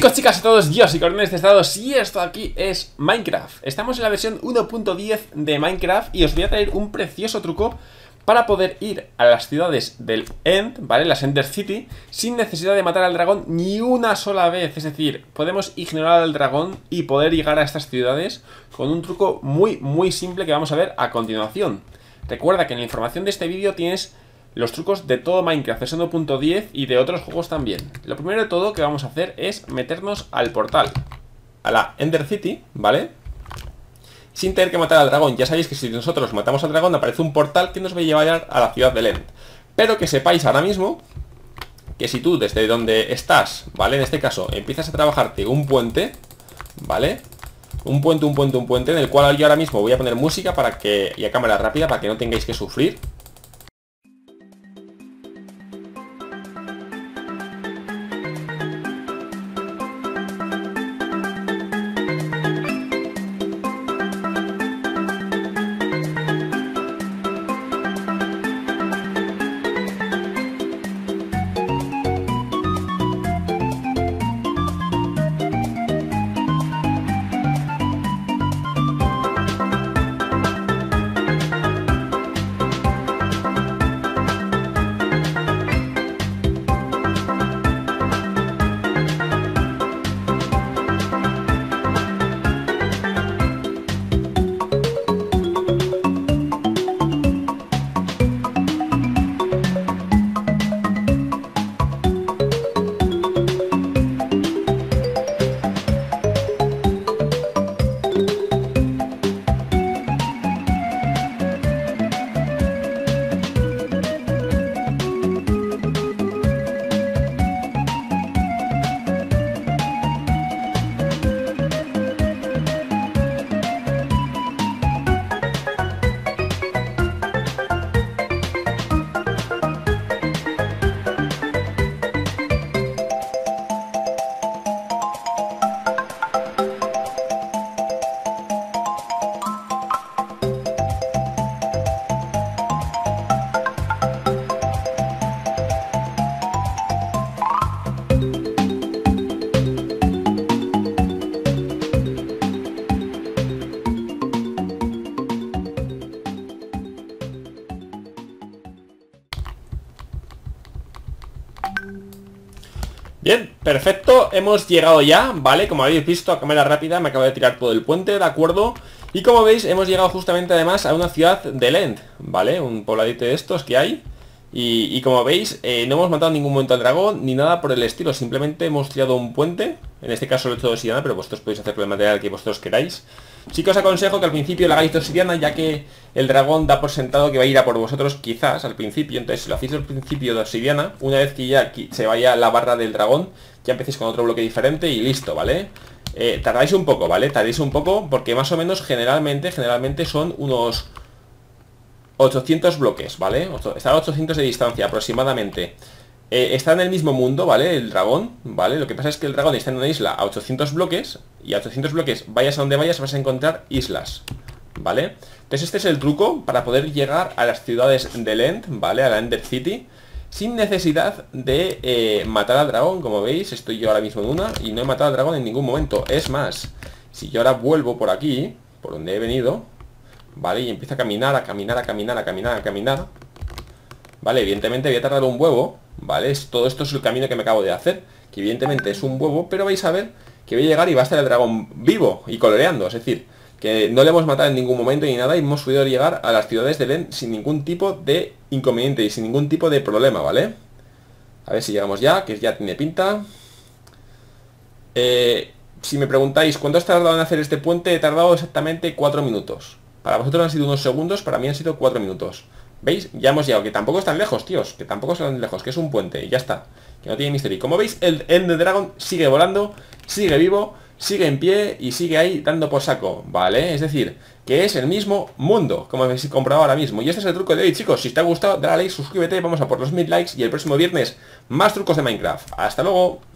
Chicos, chicas a todos, yo soy Cordones Desatados y esto aquí es Minecraft. Estamos en la versión 1.10 de Minecraft y os voy a traer un precioso truco para poder ir a las ciudades del End, ¿vale? Las Ender City, sin necesidad de matar al dragón ni una sola vez. Es decir, podemos ignorar al dragón y poder llegar a estas ciudades con un truco muy simple que vamos a ver a continuación. Recuerda que en la información de este vídeo tienes los trucos de todo Minecraft, de 1.10 y de otros juegos también. Lo primero de todo que vamos a hacer es meternos al portal, a la Ender City, ¿vale? Sin tener que matar al dragón. Ya sabéis que si nosotros matamos al dragón aparece un portal que nos va a llevar a la ciudad del End. Pero que sepáis ahora mismo que si tú desde donde estás, ¿vale? En este caso empiezas a trabajarte un puente, ¿vale? Un puente en el cual yo ahora mismo voy a poner música para que, y a cámara rápida para que no tengáis que sufrir. Bien, perfecto, hemos llegado ya, ¿vale? Como habéis visto, a cámara rápida me acabo de tirar todo el puente, ¿de acuerdo? Y como veis, hemos llegado justamente además a una ciudad del End, ¿vale? Un pobladito de estos que hay. Y como veis, no hemos matado en ningún momento al dragón, ni nada por el estilo. Simplemente hemos tirado un puente. En este caso lo he hecho de obsidiana, pero vosotros podéis hacerlo de material que vosotros queráis. Sí que os aconsejo que al principio lo hagáis de obsidiana, ya que el dragón da por sentado que va a ir a por vosotros quizás al principio. Entonces si lo hacéis al principio de obsidiana, una vez que ya se vaya la barra del dragón, ya empecéis con otro bloque diferente y listo, ¿vale? Tardáis un poco, ¿vale? Tardáis un poco porque más o menos generalmente son unos 800 bloques, ¿vale? Está a 800 de distancia aproximadamente. Está en el mismo mundo, ¿vale? El dragón, ¿vale? Lo que pasa es que el dragón está en una isla a 800 bloques. Y a 800 bloques, vayas a donde vayas, vas a encontrar islas, ¿vale? Entonces este es el truco para poder llegar a las ciudades del End, ¿vale? A la Ender City, sin necesidad de matar al dragón. Como veis, estoy yo ahora mismo en una y no he matado al dragón en ningún momento. Es más, si yo ahora vuelvo por aquí, por donde he venido, ¿vale? Y empiezo a caminar, a caminar. Vale, evidentemente voy a tardar un huevo, ¿vale? Todo esto es el camino que me acabo de hacer, que evidentemente es un huevo, pero vais a ver que voy a llegar y va a estar el dragón vivo y coloreando. Es decir, que no le hemos matado en ningún momento ni nada y hemos podido llegar a las ciudades del End sin ningún tipo de inconveniente y sin ningún tipo de problema, ¿vale? A ver si llegamos ya, que ya tiene pinta. Si me preguntáis cuánto has tardado en hacer este puente, he tardado exactamente 4 minutos. Para vosotros han sido unos segundos, para mí han sido 4 minutos. ¿Veis? Ya hemos llegado, que tampoco es tan lejos, tíos. Que tampoco es tan lejos, que es un puente, y ya está. Que no tiene misterio. Como veis, el Ender Dragon sigue volando, sigue vivo, sigue en pie y sigue ahí dando por saco, ¿vale? Es decir, que es el mismo mundo, como habéis comprobado ahora mismo. Y este es el truco de hoy, chicos. Si te ha gustado, dale a like, suscríbete, vamos a por los 1000 likes. Y el próximo viernes, más trucos de Minecraft. ¡Hasta luego!